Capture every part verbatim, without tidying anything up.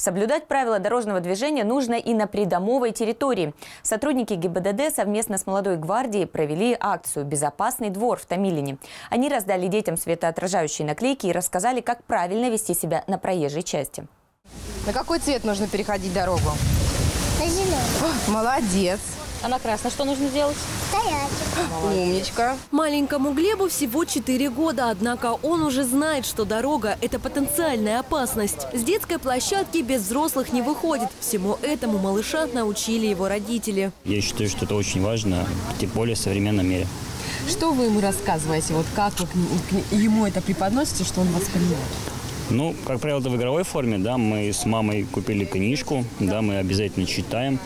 Соблюдать правила дорожного движения нужно и на придомовой территории. Сотрудники ГИБДД совместно с Молодой гвардией провели акцию «Безопасный двор» в Томилине. Они раздали детям светоотражающие наклейки и рассказали, как правильно вести себя на проезжей части. На какой цвет нужно переходить дорогу? На зеленый. Молодец. А на красный что нужно делать? Стоять. Умничка. Маленькому Глебу всего четыре года, однако он уже знает, что дорога – это потенциальная опасность. С детской площадки без взрослых не выходит. Всему этому малыша научили его родители. Я считаю, что это очень важно, тем более в современном мире. Что вы ему рассказываете? Вот как вы ему это преподносите, что он вас понимает? Ну, как правило, это в игровой форме, да, мы с мамой купили книжку, да, мы обязательно читаем.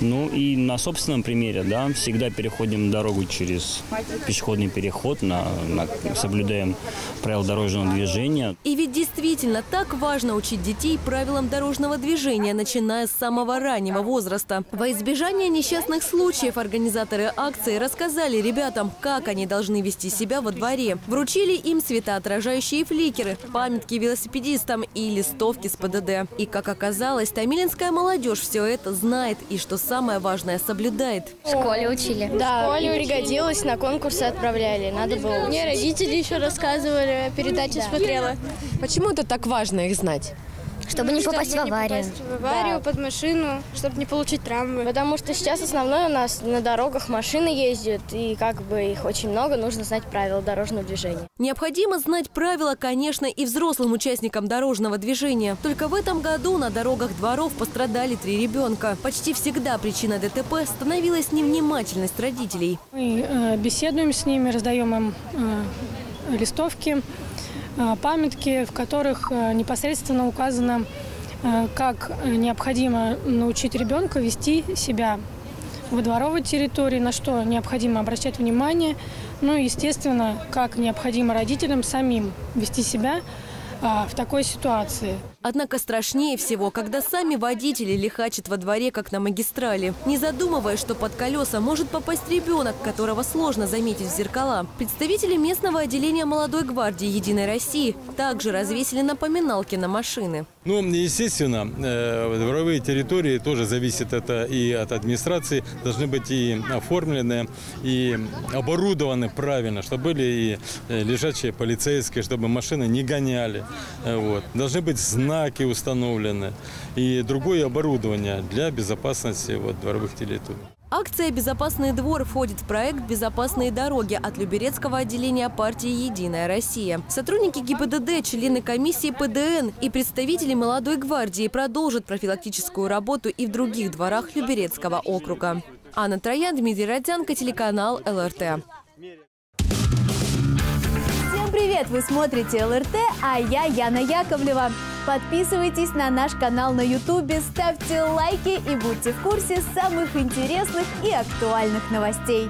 Ну и на собственном примере, да, всегда переходим дорогу через пешеходный переход, на, на, соблюдаем правила дорожного движения. И ведь действительно так важно учить детей правилам дорожного движения, начиная с самого раннего возраста. Во избежание несчастных случаев организаторы акции рассказали ребятам, как они должны вести себя во дворе. Вручили им светоотражающие фликеры, памятки велосипедистам и листовки с ПДД. И, как оказалось, томилинская молодежь все это знает и, что самое важное, соблюдает. В школе учили. Да, в школе пригодилось, на конкурсы отправляли. Надо было. Мне родители еще рассказывали, передачи да. смотрела. Почему это так важно их знать? Чтобы не попасть в аварию. В аварию, под машину, чтобы не получить травмы. Потому что сейчас основное у нас на дорогах машины ездят, и как бы их очень много, нужно знать правила дорожного движения. Необходимо знать правила, конечно, и взрослым участникам дорожного движения. Только в этом году на дорогах дворов пострадали три ребенка. Почти всегда причина ДТП становилась невнимательность родителей. Мы беседуем с ними, раздаем им листовки, памятки, в которых непосредственно указано, как необходимо научить ребенка вести себя во дворовой территории, на что необходимо обращать внимание, ну и, естественно, как необходимо родителям самим вести себя в такой ситуации. Однако страшнее всего, когда сами водители лихачат во дворе, как на магистрали, не задумываясь, что под колеса может попасть ребенок, которого сложно заметить в зеркала. Представители местного отделения Молодой гвардии Единой России также развесили напоминалки на машины. Ну, естественно, дворовые территории тоже зависят это и от администрации, должны быть и оформлены, и оборудованы правильно, чтобы были и лежачие полицейские, чтобы машины не гоняли. Вот. Должны быть знаки. Знаки установлены и другое оборудование для безопасности вот, дворовых территорий. Акция «Безопасный двор» входит в проект «Безопасные дороги» от Люберецкого отделения партии «Единая Россия». Сотрудники ГИБДД, члены комиссии ПДН и представители Молодой гвардии продолжат профилактическую работу и в других дворах Люберецкого округа. Анна Траян, Дмитрий Ротянко, телеканал ЛРТ. Всем привет! Вы смотрите ЛРТ, а я Яна Яковлева. Подписывайтесь на наш канал на Ютубе, ставьте лайки и будьте в курсе самых интересных и актуальных новостей.